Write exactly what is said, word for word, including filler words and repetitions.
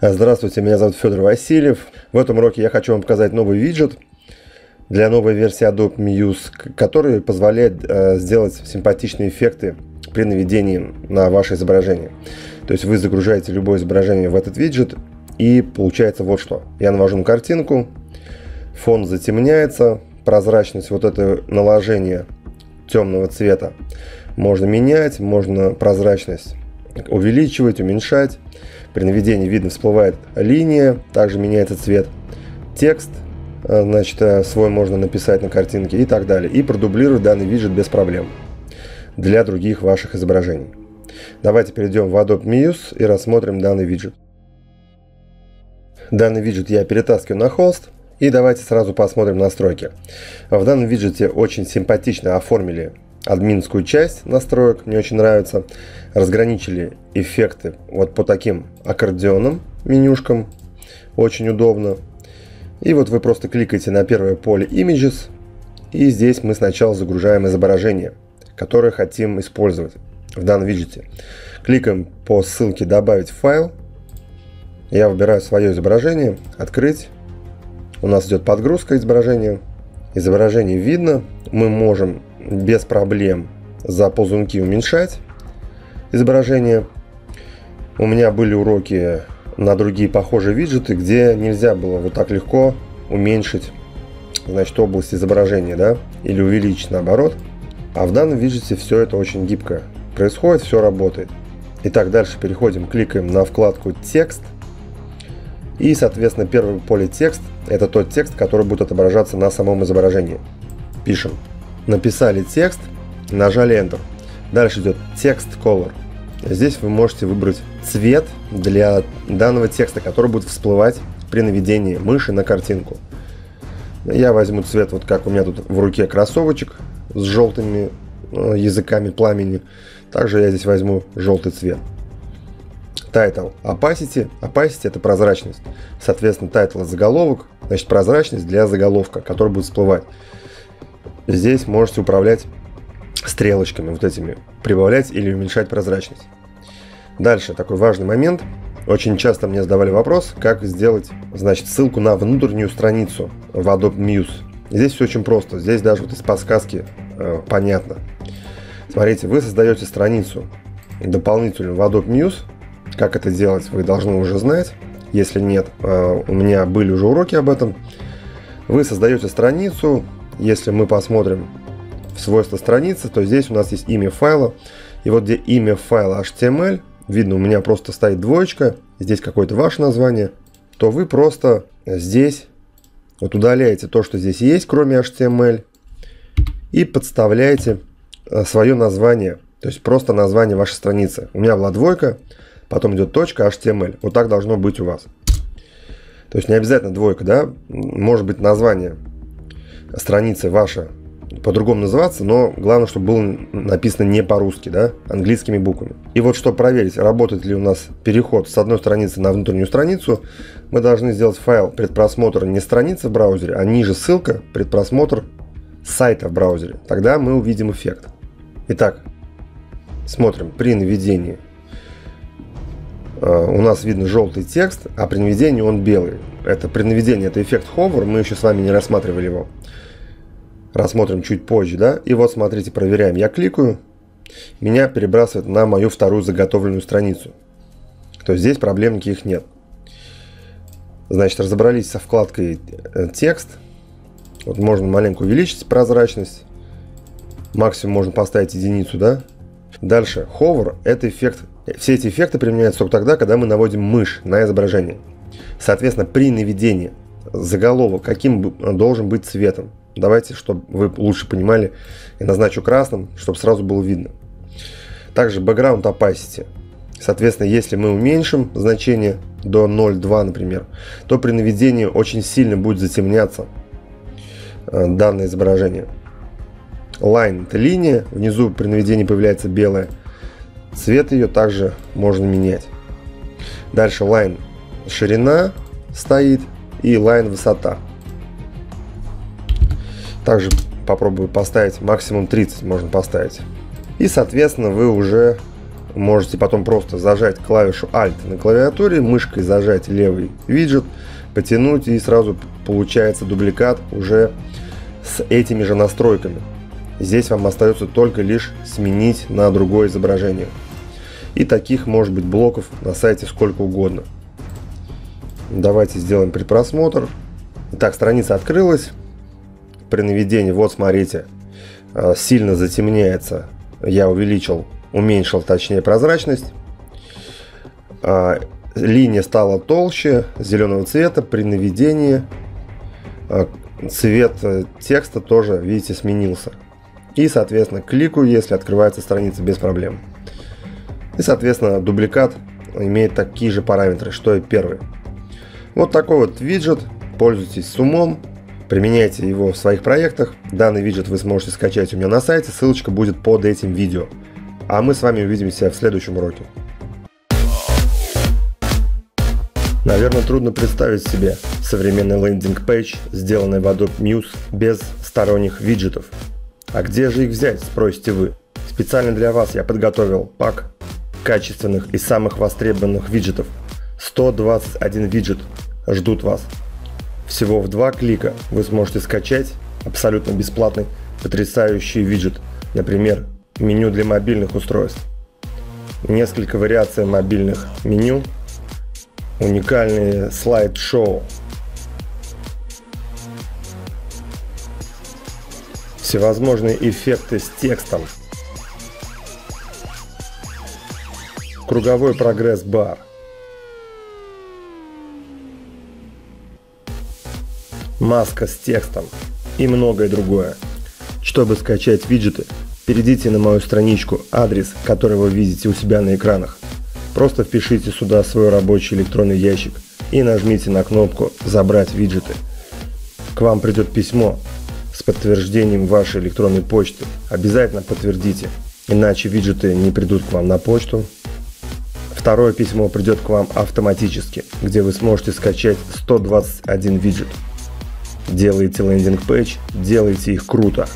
Здравствуйте, меня зовут Федор Васильев. В этом уроке я хочу вам показать новый виджет для новой версии Adobe Muse, который позволяет сделать симпатичные эффекты при наведении на ваше изображение. То есть вы загружаете любое изображение в этот виджет, и получается вот что. Я навожу на картинку, фон затемняется, прозрачность, вот это наложение темного цвета можно менять, можно прозрачность увеличивать, уменьшать. При наведении видно, всплывает линия, также меняется цвет, текст, значит, свой можно написать на картинке и так далее. И продублировать данный виджет без проблем для других ваших изображений. Давайте перейдем в Adobe Muse и рассмотрим данный виджет. Данный виджет я перетаскиваю на холст. И давайте сразу посмотрим настройки. В данном виджете очень симпатично оформили админскую часть настроек, мне очень нравится. Разграничили эффекты вот по таким аккордеонным менюшкам, очень удобно. И вот вы просто кликаете на первое поле Images, и здесь мы сначала загружаем изображение, которое хотим использовать в данном виджете. Кликаем по ссылке «Добавить файл». Я выбираю свое изображение, «Открыть». У нас идет подгрузка изображения. Изображение видно, мы можем без проблем за ползунки уменьшать изображение. У меня были уроки на другие похожие виджеты, где нельзя было вот так легко уменьшить, значит, область изображения, да, или увеличить наоборот. А в данном виджете все это очень гибко происходит, все работает. Итак, дальше переходим, кликаем на вкладку «Текст». И, соответственно, первое поле «Текст» – это тот текст, который будет отображаться на самом изображении. Пишем. Написали текст, нажали Enter. Дальше идет «Текст Color». Здесь вы можете выбрать цвет для данного текста, который будет всплывать при наведении мыши на картинку. Я возьму цвет, вот как у меня тут в руке кроссовочек с желтыми языками пламени. Также я здесь возьму желтый цвет. Title Opacity. Opacity – это прозрачность. Соответственно, Title – заголовок, значит, прозрачность для заголовка, который будет всплывать. Здесь можете управлять стрелочками вот этими, прибавлять или уменьшать прозрачность. Дальше такой важный момент. Очень часто мне задавали вопрос, как сделать, значит, ссылку на внутреннюю страницу в Adobe Muse. Здесь все очень просто. Здесь даже вот из подсказки э, понятно. Смотрите, вы создаете страницу дополнительную в Adobe Muse. Как это делать, вы должны уже знать. Если нет, у меня были уже уроки об этом. Вы создаете страницу. Если мы посмотрим в свойства страницы, то здесь у нас есть имя файла. И вот где имя файла эйч ти эм эль, видно, у меня просто стоит двоечка. Здесь какое-то ваше название. То вы просто здесь вот удаляете то, что здесь есть, кроме эйч ти эм эль. И подставляете свое название. То есть просто название вашей страницы. У меня была двойка. Потом идет точка эйч ти эм эль. Вот так должно быть у вас. То есть не обязательно двойка, да? Может быть, название страницы ваша по-другому называться, но главное, чтобы было написано не по-русски, да? Английскими буквами. И вот, чтобы проверить, работает ли у нас переход с одной страницы на внутреннюю страницу, мы должны сделать файл предпросмотра не страницы в браузере, а ниже ссылка предпросмотр сайта в браузере. Тогда мы увидим эффект. Итак, смотрим при наведении. У нас видно желтый текст, а при наведении он белый. Это при наведении, это эффект hover, мы еще с вами не рассматривали его. Рассмотрим чуть позже, да? И вот смотрите, проверяем. Я кликаю, меня перебрасывает на мою вторую заготовленную страницу. То есть здесь проблем никаких нет. Значит, разобрались со вкладкой «Текст». Вот можно маленько увеличить прозрачность. Максимум можно поставить единицу, да? Дальше hover – это эффект. Все эти эффекты применяются только тогда, когда мы наводим мышь на изображение. Соответственно, при наведении заголовок каким должен быть цветом. Давайте, чтобы вы лучше понимали, я назначу красным, чтобы сразу было видно. Также background opacity. Соответственно, если мы уменьшим значение до ноль целых двух десятых, например, то при наведении очень сильно будет затемняться данное изображение. Line – это линия, внизу при наведении появляется белая. Цвет ее также можно менять. Дальше line ширина стоит и line высота. Также попробую поставить максимум тридцать, можно поставить. И соответственно вы уже можете потом просто зажать клавишу Alt на клавиатуре, мышкой зажать левый виджет, потянуть, и сразу получается дубликат уже с этими же настройками. Здесь вам остается только лишь сменить на другое изображение. И таких может быть блоков на сайте сколько угодно. Давайте сделаем предпросмотр. Итак, страница открылась. При наведении, вот смотрите, сильно затемняется. Я увеличил, уменьшил точнее прозрачность. Линия стала толще, зеленого цвета. При наведении цвет текста тоже, видите, сменился. И, соответственно, кликаю, если открывается страница без проблем. И, соответственно, дубликат имеет такие же параметры, что и первый. Вот такой вот виджет. Пользуйтесь с умом, применяйте его в своих проектах. Данный виджет вы сможете скачать у меня на сайте, ссылочка будет под этим видео. А мы с вами увидимся в следующем уроке. Наверное, трудно представить себе современный лендинг-пейдж, сделанный в Adobe Muse без сторонних виджетов. А где же их взять, спросите вы? Специально для вас я подготовил пак качественных и самых востребованных виджетов. сто двадцать один виджет ждут вас. Всего в два клика вы сможете скачать абсолютно бесплатный потрясающий виджет, например, меню для мобильных устройств. Несколько вариаций мобильных меню, уникальные слайд-шоу, всевозможные эффекты с текстом, круговой прогресс-бар, маска с текстом и многое другое. Чтобы скачать виджеты, перейдите на мою страничку, адрес, который вы видите у себя на экранах. Просто впишите сюда свой рабочий электронный ящик и нажмите на кнопку «Забрать виджеты». К вам придет письмо с подтверждением вашей электронной почты. Обязательно подтвердите, иначе виджеты не придут к вам на почту. Второе письмо придет к вам автоматически, где вы сможете скачать сто двадцать один виджет. Делайте лендинг-пейдж, делайте их круто.